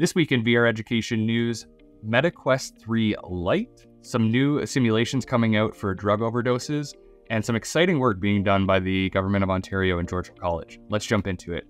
This week in VR education news, Meta Quest 3 Lite, some new simulations coming out for drug overdoses, and some exciting work being done by the government of Ontario and Georgian College. Let's jump into it.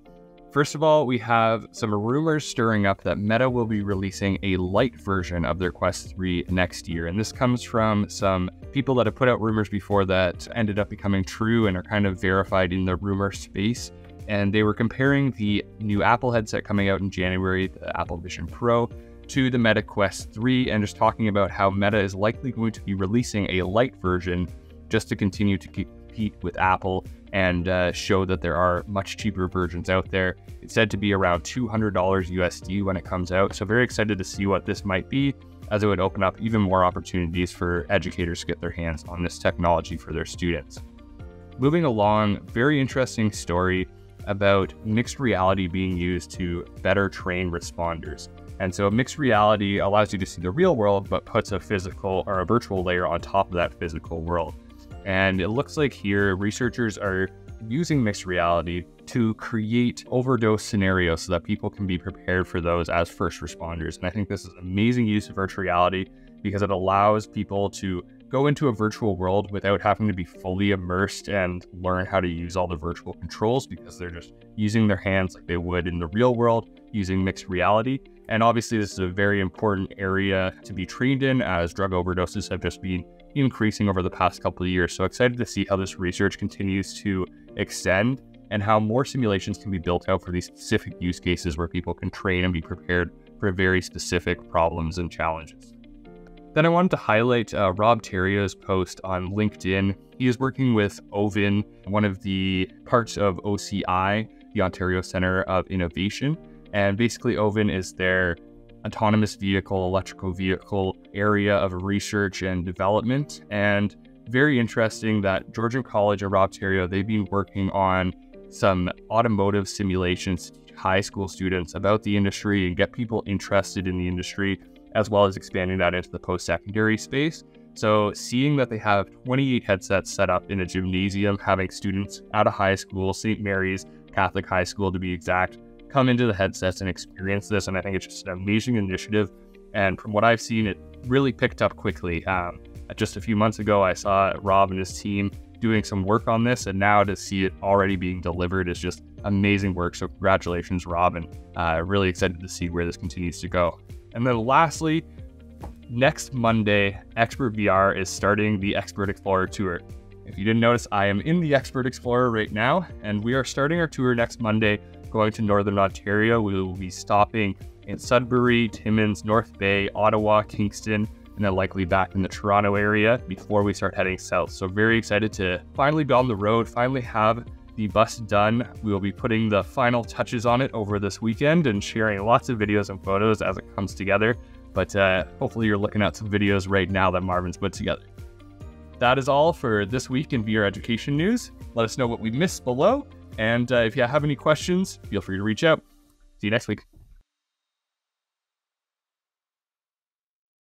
First of all, we have some rumors stirring up that Meta will be releasing a light version of their Quest 3 next year. And this comes from some people that have put out rumors before that ended up becoming true and are kind of verified in the rumor space. And they were comparing the new Apple headset coming out in January, the Apple Vision Pro, to the Meta Quest 3, and just talking about how Meta is likely going to be releasing a light version just to continue to compete with Apple and show that there are much cheaper versions out there. It's said to be around $200 USD when it comes out. So very excited to see what this might be, as it would open up even more opportunities for educators to get their hands on this technology for their students. Moving along, very interesting story about mixed reality being used to better train responders. And so mixed reality allows you to see the real world, but puts a physical or a virtual layer on top of that physical world. And it looks like here researchers are using mixed reality to create overdose scenarios so that people can be prepared for those as first responders. And I think this is an amazing use of virtual reality because it allows people to go into a virtual world without having to be fully immersed and learn how to use all the virtual controls, because they're just using their hands like they would in the real world using mixed reality. And obviously this is a very important area to be trained in, as drug overdoses have just been increasing over the past couple of years. So excited to see how this research continues to extend and how more simulations can be built out for these specific use cases where people can train and be prepared for very specific problems and challenges. Then I wanted to highlight Rob Terrio's post on LinkedIn. He is working with OVIN, one of the parts of OCI, the Ontario Centre of Innovation. And basically OVIN is their autonomous vehicle, electrical vehicle area of research and development. And very interesting that Georgian College and Rob Terrio, they've been working on some automotive simulations to high school students about the industry and get people interested in the industry, as well as expanding that into the post-secondary space. So seeing that they have 28 headsets set up in a gymnasium, having students out of high school, St. Mary's Catholic High School to be exact, come into the headsets and experience this. And I think it's just an amazing initiative. And from what I've seen, it really picked up quickly. Just a few months ago, I saw Rob and his team doing some work on this, and now to see it already being delivered is just amazing work. So congratulations, Rob, and really excited to see where this continues to go. And then lastly, next Monday, XpertVR is starting the Xpert Explorer tour. If you didn't notice, I am in the Xpert Explorer right now, and we are starting our tour next Monday, going to Northern Ontario. We will be stopping in Sudbury, Timmins, North Bay, Ottawa, Kingston, and then likely back in the Toronto area before we start heading south. So very excited to finally be on the road, finally have the bus done. We will be putting the final touches on it over this weekend and sharing lots of videos and photos as it comes together. But hopefully you're looking at some videos right now that Marvin's put together. That is all for this week in VR education news. Let us know what we missed below. And if you have any questions, feel free to reach out. See you next week.